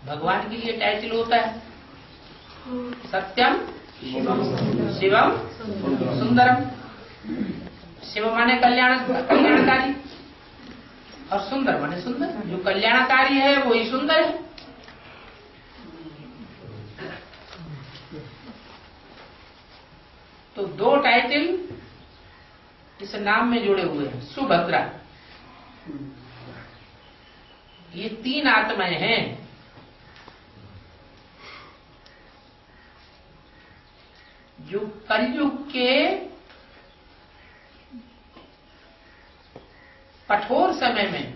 भगवान के लिए टाइटल होता है सत्यम शिवम सुंदरम। शिव माने कल्याणकारी और सुंदर माने सुंदर। जो कल्याणकारी है वो ही सुंदर है। तो दो टाइटल इस नाम में जुड़े हुए हैं। सुभद्रा ये तीन आत्माएं हैं। जो कलयुग के कठोर समय में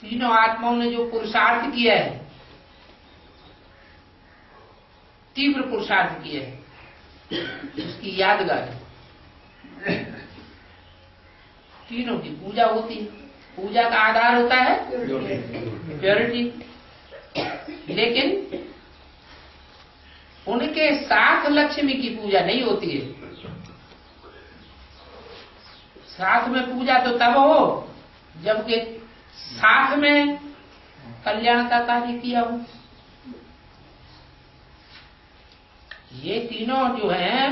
तीनों आत्माओं ने जो पुरुषार्थ किया है, तीव्र पुरुषार्थ किया है, उसकी यादगार तीनों की पूजा होती है। पूजा का आधार होता है प्योरिटी। लेकिन उनके साथ लक्ष्मी की पूजा नहीं होती है। साथ में पूजा तो तब हो जबकि साथ में कल्याण का कार्य किया हो। ये तीनों जो है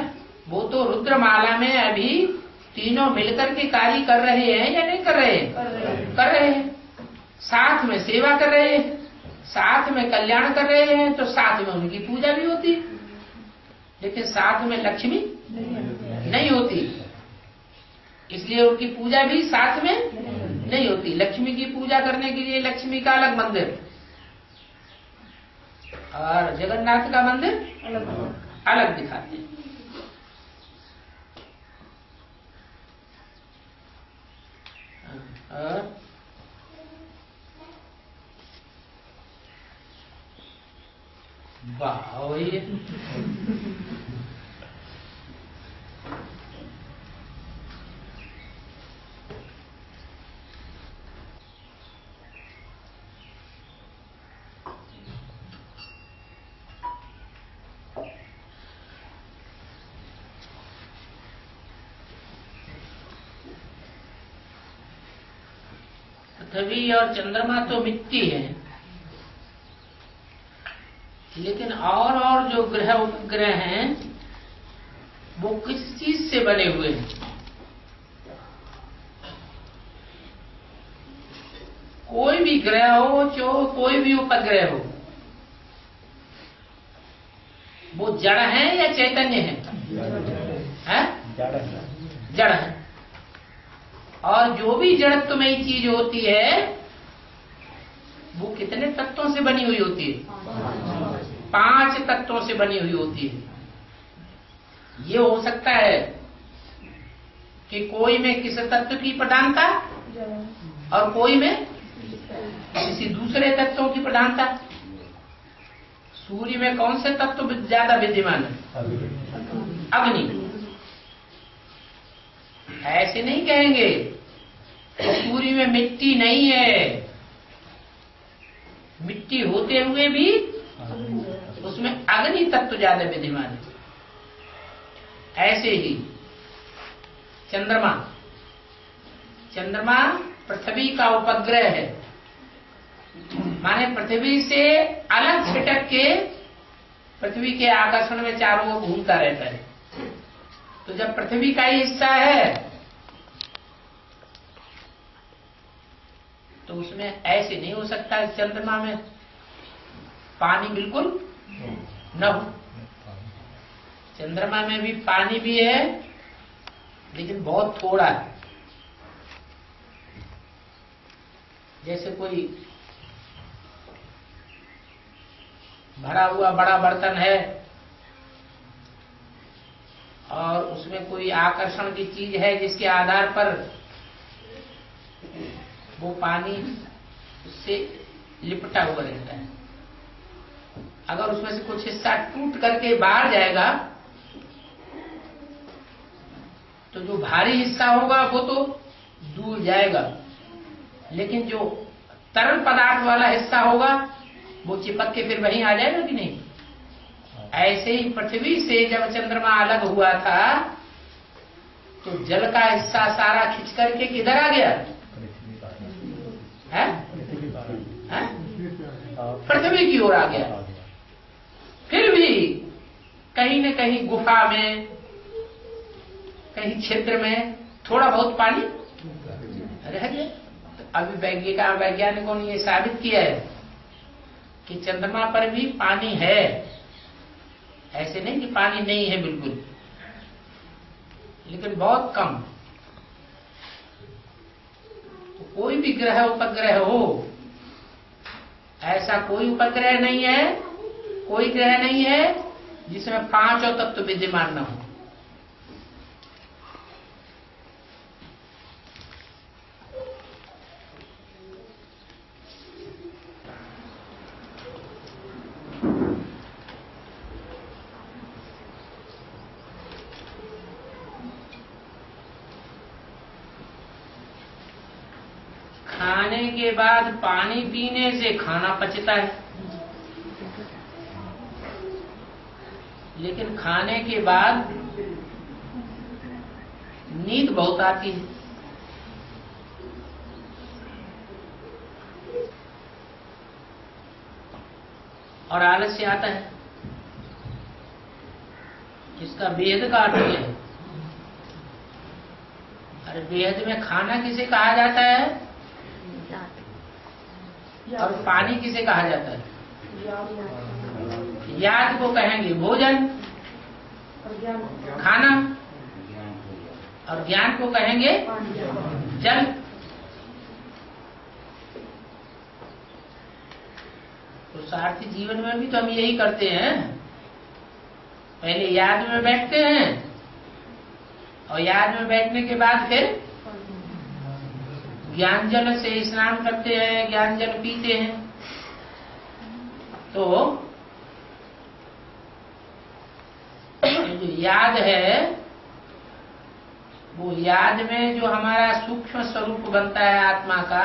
वो तो रुद्रमाला में अभी तीनों मिलकर के कार्य कर रहे हैं या नहीं कर रहे हैं? कर रहे हैं। साथ में सेवा कर रहे हैं, साथ में कल्याण कर रहे हैं, तो साथ में उनकी पूजा भी होती, लेकिन साथ में लक्ष्मी नहीं होती, इसलिए उनकी पूजा भी साथ में नहीं होती। लक्ष्मी की पूजा करने के लिए लक्ष्मी का अलग मंदिर और जगन्नाथ का मंदिर अलग दिखाते हैं। पृथ्वी और चंद्रमा तो मिट्टी है, लेकिन और जो ग्रह उपग्रह हैं वो किस चीज से बने हुए हैं? कोई भी ग्रह हो, जो कोई भी उपग्रह हो, वो जड़ है या चैतन्य है? जड़ है। और जो भी जड़त्व में चीज होती है वो कितने तत्वों से बनी हुई होती है? 5 तत्वों से बनी हुई होती है। ये हो सकता है कि कोई में किस तत्व की प्रधानता और कोई में किसी दूसरे तत्वों की प्रधानता। सूर्य में कौन से तत्व ज्यादा विद्यमान है? अग्नि। ऐसे नहीं कहेंगे तो सूर्य में मिट्टी नहीं है, मिट्टी होते हुए भी उसमें अग्नि तत्व ज्यादा विद्यमान है। ऐसे ही चंद्रमा पृथ्वी का उपग्रह है, माने पृथ्वी से अलग छिटक के पृथ्वी के आकर्षण में चारों ओर घूमता रहता है। तो जब पृथ्वी का ही हिस्सा है तो उसमें ऐसे नहीं हो सकता है चंद्रमा में पानी बिल्कुल न हो। चंद्रमा में भी पानी भी है लेकिन बहुत थोड़ा है। जैसे कोई भरा हुआ बड़ा बर्तन है और उसमें कोई आकर्षण की चीज है जिसके आधार पर वो पानी उससे लिपटा हुआ रहता है। अगर उसमें से कुछ हिस्सा टूट करके बाहर जाएगा तो जो भारी हिस्सा होगा वो तो दूर जाएगा, लेकिन जो तरल पदार्थ वाला हिस्सा होगा वो चिपक के फिर वहीं आ जाएगा कि नहीं? ऐसे ही पृथ्वी से जब चंद्रमा अलग हुआ था तो जल का हिस्सा सारा खींच करके किधर आ गया? पृथ्वी की ओर आ गया। फिर भी कहीं न कहीं गुफा में, कहीं क्षेत्र में थोड़ा बहुत पानी रह गया। तो अभी वैज्ञानिकों ने यह साबित किया है कि चंद्रमा पर भी पानी है, ऐसे नहीं कि पानी नहीं है बिल्कुल, लेकिन बहुत कम। तो कोई भी ग्रह उपग्रह हो, ऐसा कोई उपग्रह नहीं है, कोई ग्रह नहीं है जिसमें 5 तत्व विद्यमान न हो। खाने के बाद पानी पीने से खाना पचता है, लेकिन खाने के बाद नींद बहुत आती है। और आलस्य आता है। इसका वेद का अर्थ है। अरे वेद में खाना किसे कहा जाता है और पानी किसे कहा जाता है? याद को कहेंगे भोजन, खाना, और ज्ञान को कहेंगे जल। तो सार्थी जीवन में भी तो हम यही करते हैं, पहले याद में बैठते हैं और याद में बैठने के बाद फिर ज्ञान जल से स्नान करते हैं, ज्ञान जल पीते हैं। तो जो याद है वो याद में जो हमारा सूक्ष्म स्वरूप बनता है, आत्मा का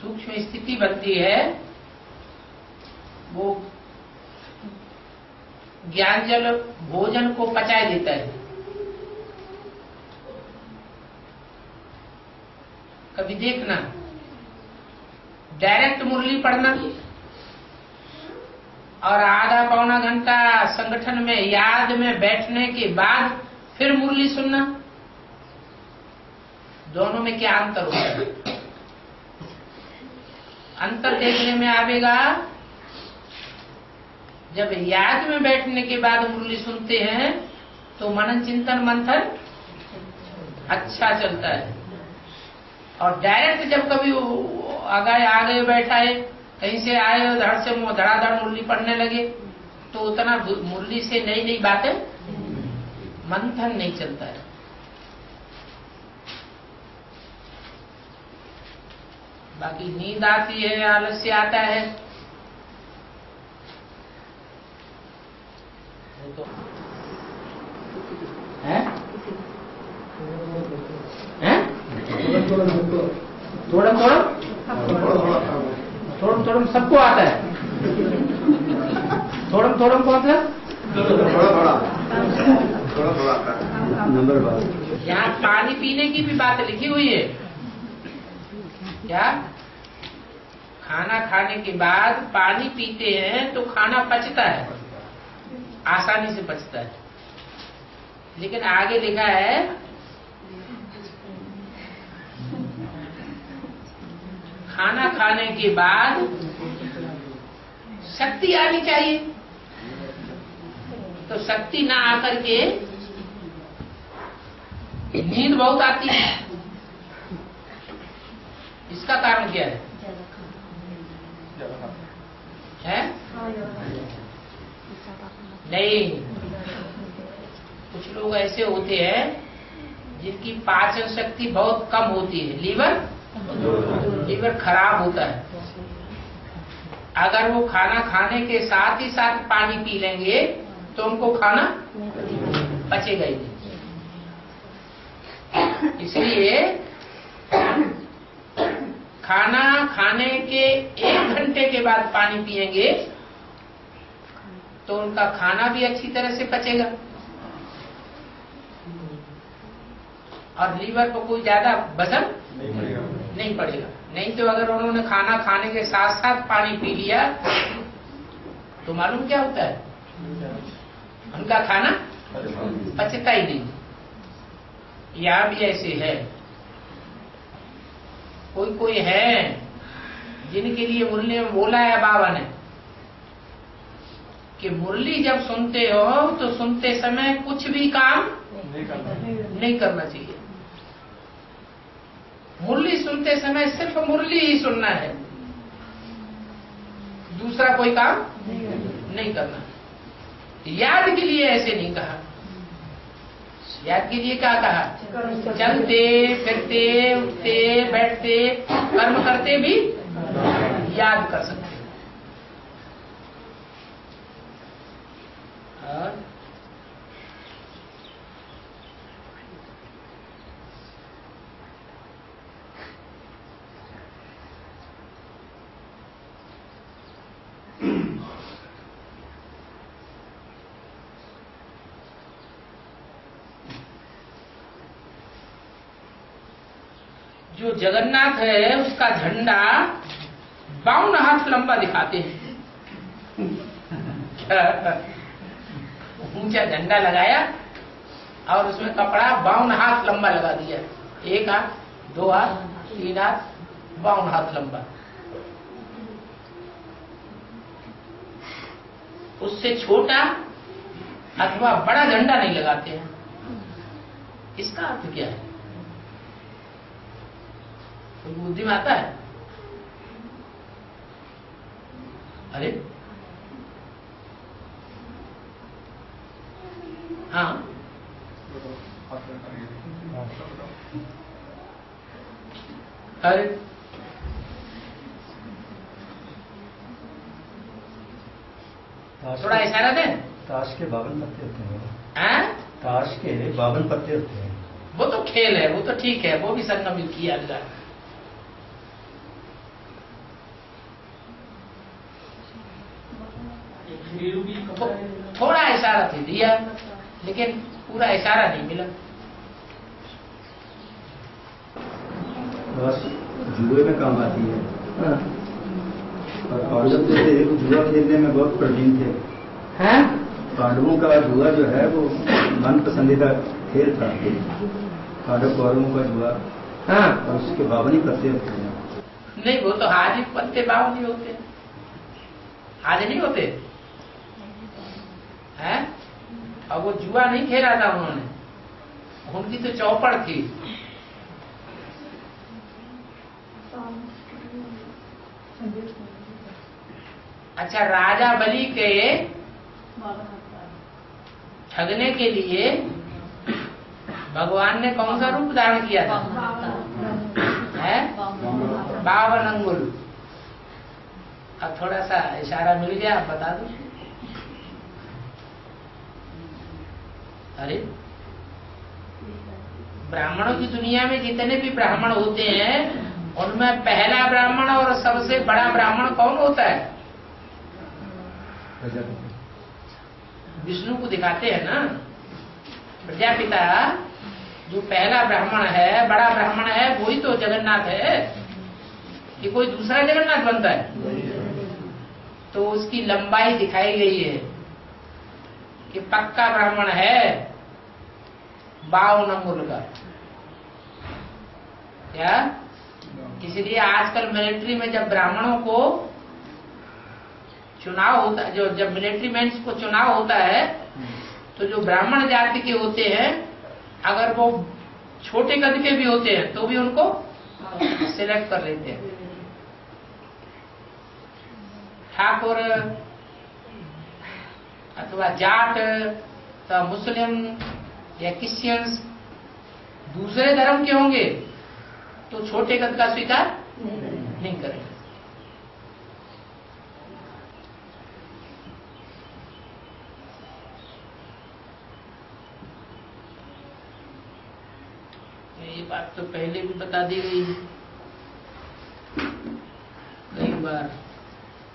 सूक्ष्म स्थिति बनती है, वो ज्ञान जल भोजन को पचाए देता है। कभी देखना डायरेक्ट मुरली पढ़ना और आधा पौना घंटा संगठन में याद में बैठने के बाद फिर मुरली सुनना, दोनों में क्या अंतर होता है? अंतर देखने में आवेगा। जब याद में बैठने के बाद मुरली सुनते हैं तो मनन चिंतन मंथन अच्छा चलता है, और डायरेक्ट जब कभी आगे आगे बैठा है कहीं से आए और धड़ से धड़ाधड़ मुरली पढ़ने लगे तो उतना मुरली से नई नई बातें मंथन नहीं चलता है। बाकी नींद आती है, आलस्य आता है। तो थोड़ा थोड़ा थोड़ा थोड़ा सबको आता है। थोड़ा थोड़ा को आता है, थोड़ा थोड़ा आता है। नंबर बात यहाँ पानी पीने की भी बात लिखी हुई है क्या? खाना खाने के बाद पानी पीते हैं तो खाना पचता है, आसानी से पचता है, लेकिन आगे लिखा है खाना खाने के बाद शक्ति आनी चाहिए, तो शक्ति ना आकर के नींद बहुत आती है। इसका कारण क्या है? नहीं, कुछ लोग ऐसे होते हैं जिनकी पाचन शक्ति बहुत कम होती है, लीवर खराब होता है। अगर वो खाना खाने के साथ ही साथ पानी पी लेंगे तो उनको खाना पचेगा ही नहीं। इसलिए खाना खाने के 1 घंटे के बाद पानी पिएंगे तो उनका खाना भी अच्छी तरह से पचेगा और लीवर को कोई ज्यादा वजन नहीं पड़ेगा। नहीं तो अगर उन्होंने खाना खाने के साथ साथ पानी पी लिया तो मालूम क्या होता है? उनका खाना पचता ही नहीं। यह भी ऐसे है, कोई कोई है जिनके लिए मुरली में बोला है बाबा ने कि मुरली जब सुनते हो तो सुनते समय कुछ भी काम नहीं करना चाहिए। मुरली सुनते समय सिर्फ मुरली ही सुनना है, दूसरा कोई काम नहीं करना। याद के लिए ऐसे नहीं कहा। याद के लिए क्या कहा? चलते फिरते उठते बैठते कर्म करते भी याद कर सकते। जो जगन्नाथ है उसका झंडा 52 हाथ लंबा दिखाते हैं। ऊंचा झंडा लगाया और उसमें कपड़ा 52 हाथ लंबा लगा दिया, 1 हाथ, 2 हाथ, 3 हाथ, 52 हाथ लंबा। उससे छोटा अथवा बड़ा झंडा नहीं लगाते हैं। इसका अर्थ क्या है? तो बुद्धि में आता है? अरे हाँ, अरे थोड़ा इशारा दे। ताश के 52 पत्ते होते हैं। ताश के 52 पत्ते होते हैं। वो तो खेल है, वो तो ठीक है, वो भी संगमिल किया अल्लाह। थोड़ा इशारा तो दिया लेकिन पूरा इशारा नहीं मिला। ताश जुए में काम आती है और जब जुआ खेलने में बहुत प्रवीण थे। पांडवों का जुआ जो है वो मन पसंदीदा खेल था। पांडव कौरवों का जुआ और उसके 52 पत्ते होते हैं। नहीं, वो तो हाथ ही पत्ते 52 होते, हाथ नहीं होते हैं। और वो जुआ नहीं खेला था उन्होंने, उनकी तो चौपड़ थी। अच्छा, राजा बलि के ठगने के लिए भगवान ने कौन सा रूप धारण किया था? है 52 अंगुल। अब थोड़ा सा इशारा मिल गया, आप बता दो। अरे ब्राह्मणों की दुनिया में जितने भी ब्राह्मण होते हैं उनमें पहला ब्राह्मण और सबसे बड़ा ब्राह्मण कौन होता है? विष्णु को दिखाते हैं ना। प्रजापिता जो पहला ब्राह्मण है, बड़ा ब्राह्मण है, वही तो जगन्नाथ है। कि कोई दूसरा जगन्नाथ बनता है? तो उसकी लंबाई दिखाई गई है कि पक्का ब्राह्मण है, 52 अंगुल का। क्या इसलिए आजकल मिलिट्री में जब ब्राह्मणों को चुनाव होता है, जब मिलिट्री मेंस को चुनाव होता है, तो जो ब्राह्मण जाति के होते हैं, अगर वो छोटे कद के भी होते हैं तो भी उनको सिलेक्ट कर लेते हैं। ठाकुर अथवा जाट या मुस्लिम या क्रिश्चियंस दूसरे धर्म के होंगे तो छोटे कद का स्वीकार नहीं करेंगे। ये बात तो पहले भी बता दी गई है। कई बार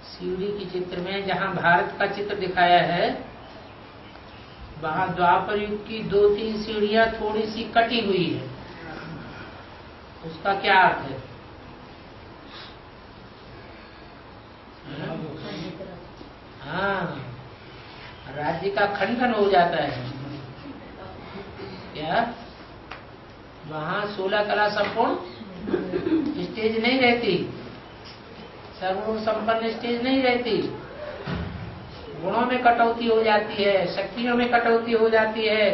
शिवजी के चित्र में जहाँ भारत का चित्र दिखाया है वहाँ द्वापर युग की 2-3 सीढ़ियां थोड़ी सी कटी हुई है। उसका क्या अर्थ है? हाँ, राज्य का खंडन हो जाता है। क्या वहाँ 16 कला संपूर्ण स्टेज नहीं रहती, सर्व संपन्न स्टेज नहीं रहती। गुणों में कटौती हो जाती है, शक्तियों में कटौती हो जाती है।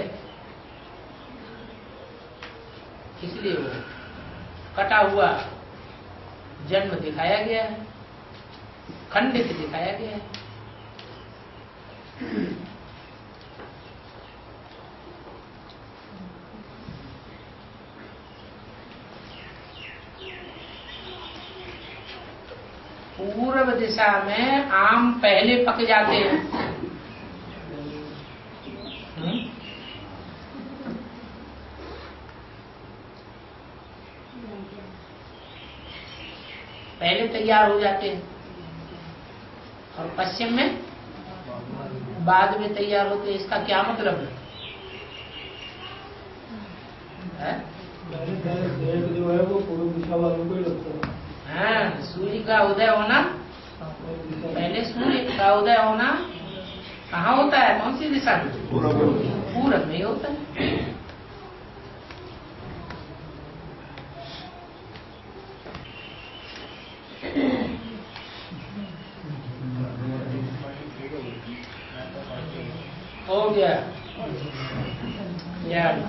इसलिए वो कटा हुआ जन्म दिखाया गया है, खंडित दिखाया गया है। पूर्व दिशा में आम पहले पक जाते हैं। पहले तैयार हो जाते हैं और पश्चिम में बाद में तैयार होते हैं। इसका क्या मतलब है? जो है वो पूर्व दिशा वालों को ही लगता है। हाँ, सूर्य का उदय होना, पहले सूर्य का उदय होना कहाँ होता है, कौन सी दिशा में? पूरब में होता है। हो गया यार,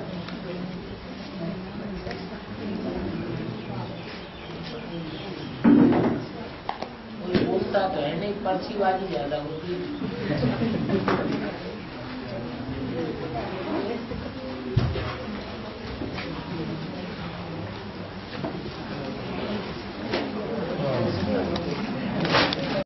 कोई बोलता तो है नहीं, पर्ची वाली ज्यादा होती है।